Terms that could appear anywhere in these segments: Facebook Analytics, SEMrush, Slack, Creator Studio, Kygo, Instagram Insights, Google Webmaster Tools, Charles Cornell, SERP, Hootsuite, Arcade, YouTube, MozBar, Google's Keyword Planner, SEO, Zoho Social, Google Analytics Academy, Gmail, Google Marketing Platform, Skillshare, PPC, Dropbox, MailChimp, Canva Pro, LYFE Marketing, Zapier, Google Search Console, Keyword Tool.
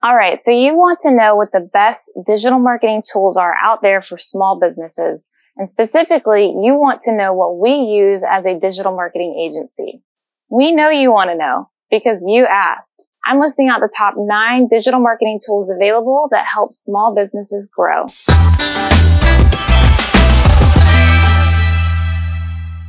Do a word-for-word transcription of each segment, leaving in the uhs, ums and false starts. All right, so you want to know what the best digital marketing tools are out there for small businesses. And specifically, you want to know what we use as a digital marketing agency. We know you want to know because you asked. I'm listing out the top nine digital marketing tools available that help small businesses grow.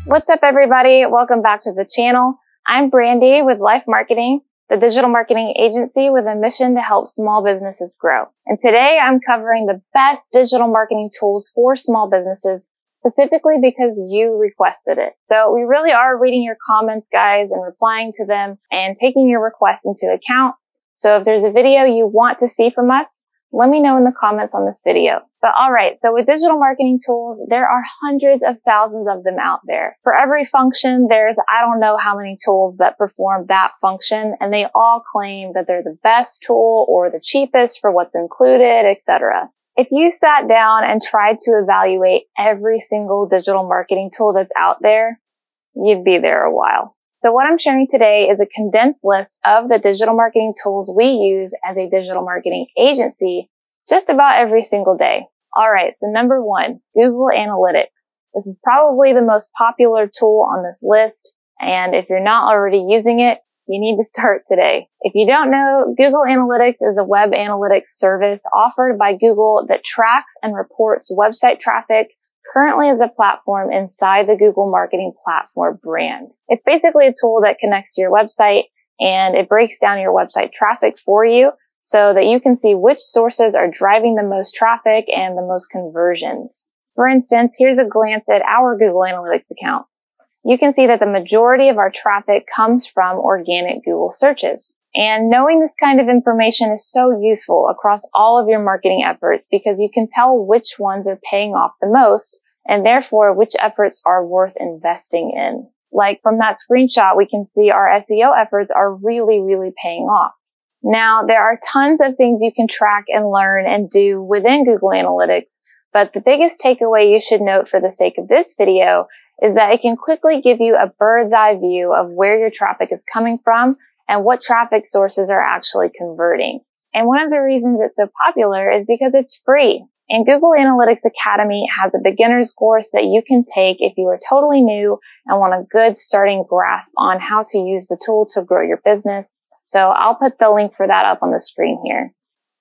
What's up, everybody? Welcome back to the channel. I'm Brandy with LYFE Marketing, the digital marketing agency with a mission to help small businesses grow. And today I'm covering the best digital marketing tools for small businesses, specifically because you requested it. So we really are reading your comments, guys, and replying to them and taking your requests into account. So if there's a video you want to see from us, let me know in the comments on this video. But all right, so with digital marketing tools, there are hundreds of thousands of them out there. For every function, there's I don't know how many tools that perform that function, and they all claim that they're the best tool or the cheapest for what's included, et cetera. If you sat down and tried to evaluate every single digital marketing tool that's out there, you'd be there a while. So what I'm sharing today is a condensed list of the digital marketing tools we use as a digital marketing agency just about every single day. All right, so number one, Google Analytics. This is probably the most popular tool on this list, and if you're not already using it, you need to start today. If you don't know, Google Analytics is a web analytics service offered by Google that tracks and reports website traffic currently as a platform inside the Google Marketing Platform brand. It's basically a tool that connects to your website, and it breaks down your website traffic for you so that you can see which sources are driving the most traffic and the most conversions. For instance, here's a glance at our Google Analytics account. You can see that the majority of our traffic comes from organic Google searches. And knowing this kind of information is so useful across all of your marketing efforts because you can tell which ones are paying off the most and therefore which efforts are worth investing in. Like from that screenshot, we can see our S E O efforts are really, really paying off. Now, there are tons of things you can track and learn and do within Google Analytics, but the biggest takeaway you should note for the sake of this video is that it can quickly give you a bird's eye view of where your traffic is coming from and what traffic sources are actually converting. And one of the reasons it's so popular is because it's free. And Google Analytics Academy has a beginner's course that you can take if you are totally new and want a good starting grasp on how to use the tool to grow your business. So I'll put the link for that up on the screen here.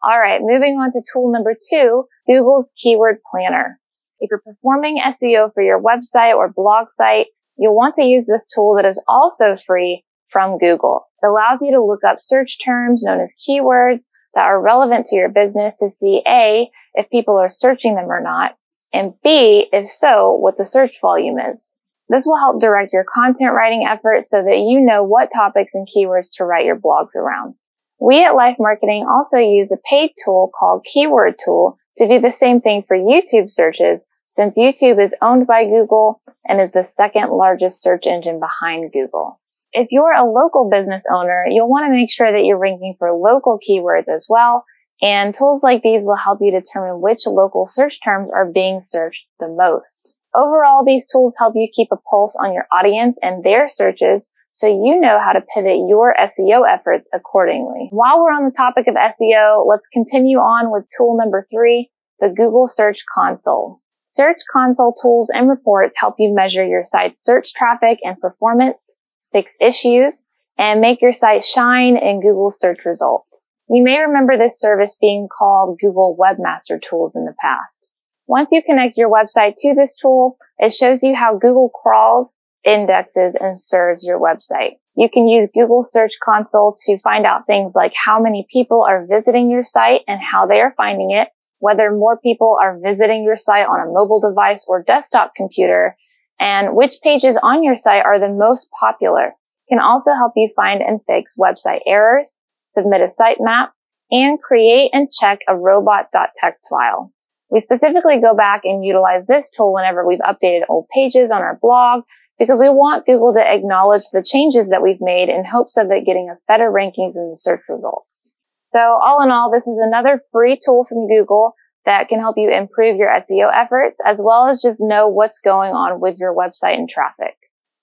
All right, moving on to tool number two, Google's Keyword Planner. If you're performing S E O for your website or blog site, you'll want to use this tool that is also free from Google. It allows you to look up search terms known as keywords that are relevant to your business to see A, if people are searching them or not, and B, if so, what the search volume is. This will help direct your content writing efforts so that you know what topics and keywords to write your blogs around. We at LYFE Marketing also use a paid tool called Keyword Tool to do the same thing for YouTube searches, since YouTube is owned by Google and is the second largest search engine behind Google. If you're a local business owner, you'll want to make sure that you're ranking for local keywords as well, and tools like these will help you determine which local search terms are being searched the most. Overall, these tools help you keep a pulse on your audience and their searches so you know how to pivot your S E O efforts accordingly. While we're on the topic of S E O, let's continue on with tool number three, the Google Search Console. Search Console tools and reports help you measure your site's search traffic and performance, fix issues, and make your site shine in Google search results. You may remember this service being called Google Webmaster Tools in the past. Once you connect your website to this tool, it shows you how Google crawls, indexes, and serves your website. You can use Google Search Console to find out things like how many people are visiting your site and how they are finding it, whether more people are visiting your site on a mobile device or desktop computer, and which pages on your site are the most popular. It can also help you find and fix website errors, submit a sitemap, and create and check a robots dot t x t file. We specifically go back and utilize this tool whenever we've updated old pages on our blog because we want Google to acknowledge the changes that we've made in hopes of it getting us better rankings in the search results. So all in all, this is another free tool from Google that can help you improve your S E O efforts, as well as just know what's going on with your website and traffic.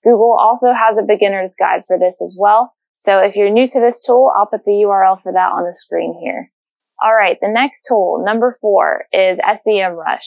Google also has a beginner's guide for this as well. So if you're new to this tool, I'll put the U R L for that on the screen here. All right, the next tool, number four, is SEMrush.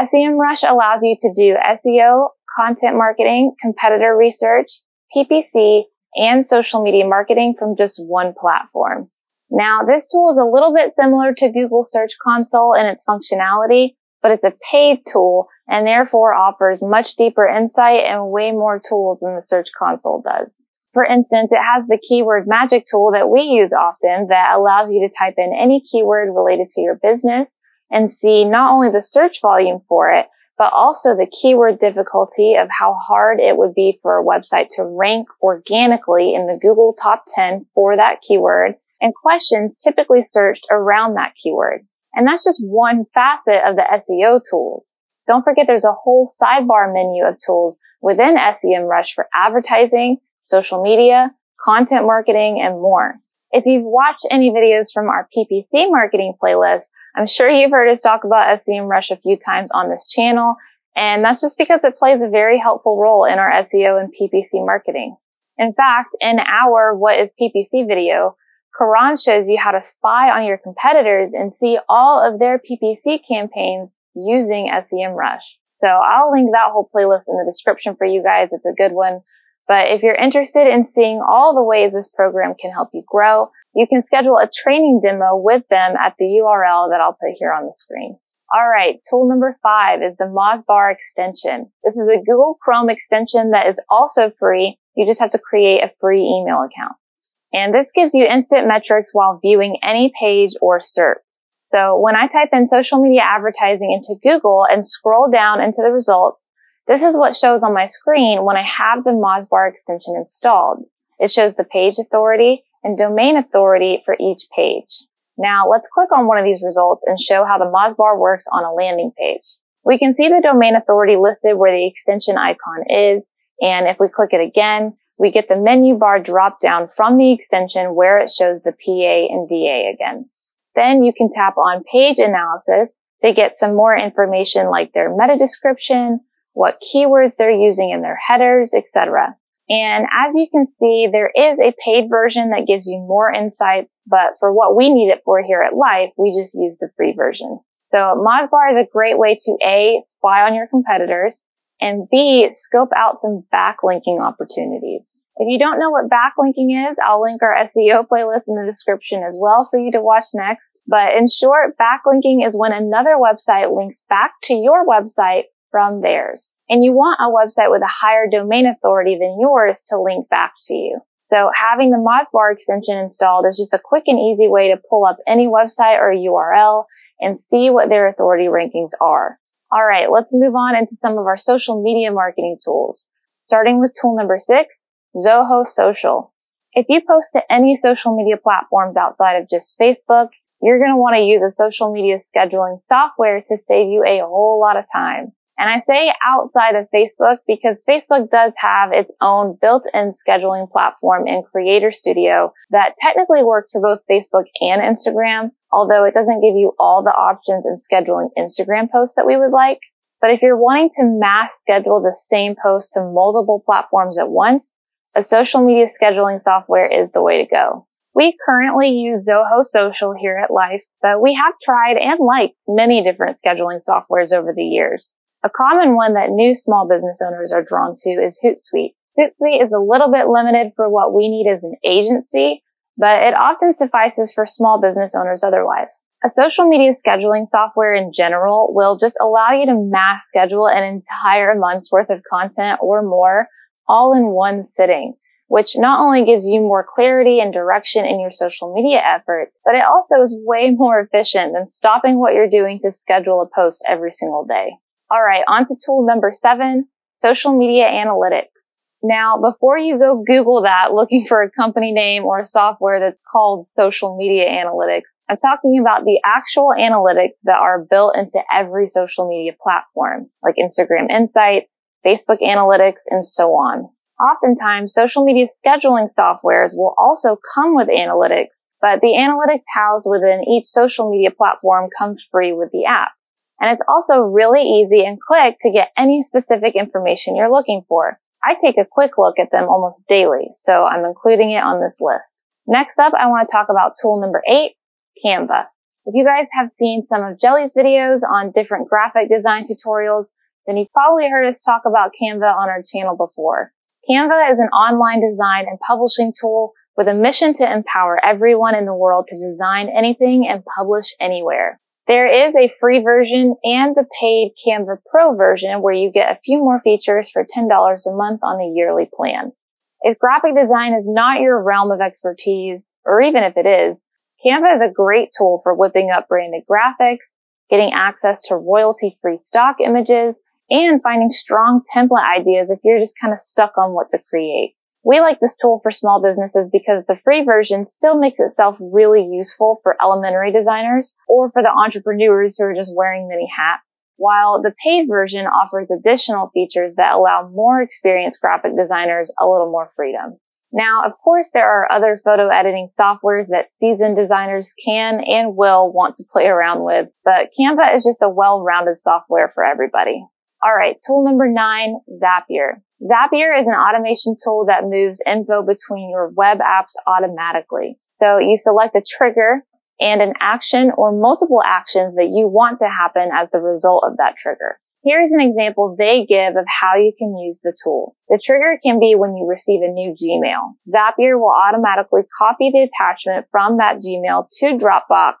SEMrush allows you to do S E O, content marketing, competitor research, P P C, and social media marketing from just one platform. Now, this tool is a little bit similar to Google Search Console in its functionality, but it's a paid tool and therefore offers much deeper insight and way more tools than the Search Console does. For instance, it has the keyword magic tool that we use often that allows you to type in any keyword related to your business and see not only the search volume for it, but also the keyword difficulty of how hard it would be for a website to rank organically in the Google top ten for that keyword and questions typically searched around that keyword. And that's just one facet of the S E O tools. Don't forget there's a whole sidebar menu of tools within SEMrush for advertising, social media, content marketing, and more. If you've watched any videos from our P P C marketing playlist, I'm sure you've heard us talk about SEMrush a few times on this channel, and that's just because it plays a very helpful role in our S E O and P P C marketing. In fact, in our What is P P C video, Karan shows you how to spy on your competitors and see all of their P P C campaigns using SEMrush. So I'll link that whole playlist in the description for you guys. It's a good one. But if you're interested in seeing all the ways this program can help you grow, you can schedule a training demo with them at the U R L that I'll put here on the screen. All right, tool number five is the MozBar extension. This is a Google Chrome extension that is also free. You just have to create a free email account. And this gives you instant metrics while viewing any page or SERP. So when I type in social media advertising into Google and scroll down into the results, this is what shows on my screen when I have the MozBar extension installed. It shows the page authority and domain authority for each page. Now let's click on one of these results and show how the MozBar works on a landing page. We can see the domain authority listed where the extension icon is, and if we click it again, we get the menu bar drop down from the extension where it shows the P A and D A again. Then you can tap on page analysis to get some more information like their meta description, what keywords they're using in their headers, et cetera. And as you can see, there is a paid version that gives you more insights, but for what we need it for here at LYFE, we just use the free version. So MozBar is a great way to A, spy on your competitors, and B, scope out some backlinking opportunities. If you don't know what backlinking is, I'll link our S E O playlist in the description as well for you to watch next. But in short, backlinking is when another website links back to your website from theirs. And you want a website with a higher domain authority than yours to link back to you. So having the MozBar extension installed is just a quick and easy way to pull up any website or U R L and see what their authority rankings are. All right, let's move on into some of our social media marketing tools, starting with tool number six, Zoho Social. If you post to any social media platforms outside of just Facebook, you're going to want to use a social media scheduling software to save you a whole lot of time. And I say outside of Facebook because Facebook does have its own built-in scheduling platform in Creator Studio that technically works for both Facebook and Instagram, although it doesn't give you all the options in scheduling Instagram posts that we would like. But if you're wanting to mass schedule the same post to multiple platforms at once, a social media scheduling software is the way to go. We currently use Zoho Social here at LYFE, but we have tried and liked many different scheduling softwares over the years. A common one that new small business owners are drawn to is Hootsuite. Hootsuite is a little bit limited for what we need as an agency, but it often suffices for small business owners otherwise. A social media scheduling software in general will just allow you to mass schedule an entire month's worth of content or more all in one sitting, which not only gives you more clarity and direction in your social media efforts, but it also is way more efficient than stopping what you're doing to schedule a post every single day. All right, on to tool number seven, social media analytics. Now, before you go Google that looking for a company name or a software that's called social media analytics, I'm talking about the actual analytics that are built into every social media platform, like Instagram Insights, Facebook Analytics, and so on. Oftentimes, social media scheduling softwares will also come with analytics, but the analytics housed within each social media platform comes free with the app. And it's also really easy and quick to get any specific information you're looking for. I take a quick look at them almost daily, so I'm including it on this list. Next up, I want to talk about tool number eight, Canva. If you guys have seen some of Jelly's videos on different graphic design tutorials, then you've probably heard us talk about Canva on our channel before. Canva is an online design and publishing tool with a mission to empower everyone in the world to design anything and publish anywhere. There is a free version and the paid Canva Pro version where you get a few more features for ten dollars a month on the yearly plan. If graphic design is not your realm of expertise, or even if it is, Canva is a great tool for whipping up branded graphics, getting access to royalty-free stock images, and finding strong template ideas if you're just kind of stuck on what to create. We like this tool for small businesses because the free version still makes itself really useful for elementary designers or for the entrepreneurs who are just wearing many hats, while the paid version offers additional features that allow more experienced graphic designers a little more freedom. Now, of course, there are other photo editing softwares that seasoned designers can and will want to play around with, but Canva is just a well-rounded software for everybody. All right, tool number nine, Zapier. Zapier is an automation tool that moves info between your web apps automatically. So you select a trigger and an action or multiple actions that you want to happen as the result of that trigger. Here's an example they give of how you can use the tool. The trigger can be when you receive a new Gmail. Zapier will automatically copy the attachment from that Gmail to Dropbox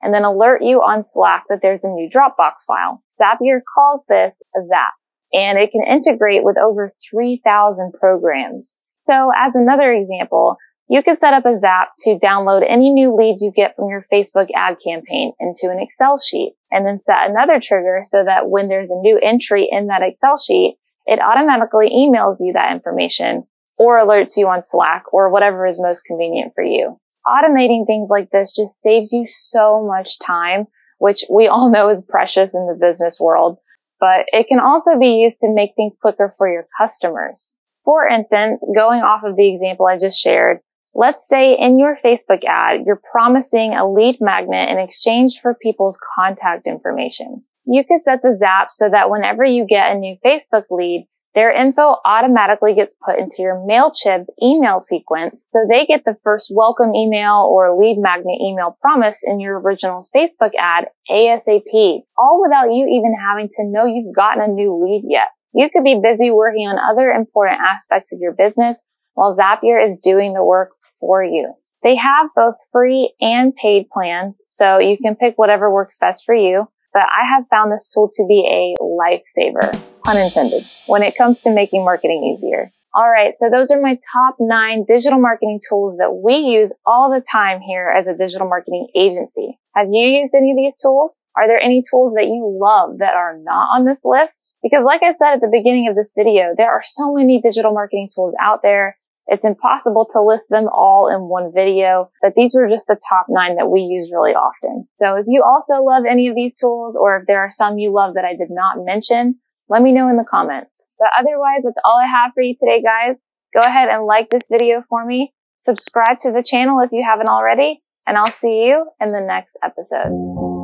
and then alert you on Slack that there's a new Dropbox file. Zapier calls this a zap, and it can integrate with over three thousand programs. So as another example, you can set up a zap to download any new lead you get from your Facebook ad campaign into an Excel sheet, and then set another trigger so that when there's a new entry in that Excel sheet, it automatically emails you that information or alerts you on Slack or whatever is most convenient for you. Automating things like this just saves you so much time, which we all know is precious in the business world, but it can also be used to make things quicker for your customers. For instance, going off of the example I just shared, let's say in your Facebook ad, you're promising a lead magnet in exchange for people's contact information. You could set the zap so that whenever you get a new Facebook lead, their info automatically gets put into your MailChimp email sequence, so they get the first welcome email or lead magnet email promise in your original Facebook ad ASAP, all without you even having to know you've gotten a new lead yet. You could be busy working on other important aspects of your business while Zapier is doing the work for you. They have both free and paid plans, so you can pick whatever works best for you. But I have found this tool to be a lifesaver, pun intended, when it comes to making marketing easier. All right, so those are my top nine digital marketing tools that we use all the time here as a digital marketing agency. Have you used any of these tools? Are there any tools that you love that are not on this list? Because like I said at the beginning of this video, there are so many digital marketing tools out there. It's impossible to list them all in one video, but these were just the top nine that we use really often. So if you also love any of these tools, or if there are some you love that I did not mention, let me know in the comments. But otherwise, that's all I have for you today, guys. Go ahead and like this video for me, subscribe to the channel if you haven't already, and I'll see you in the next episode.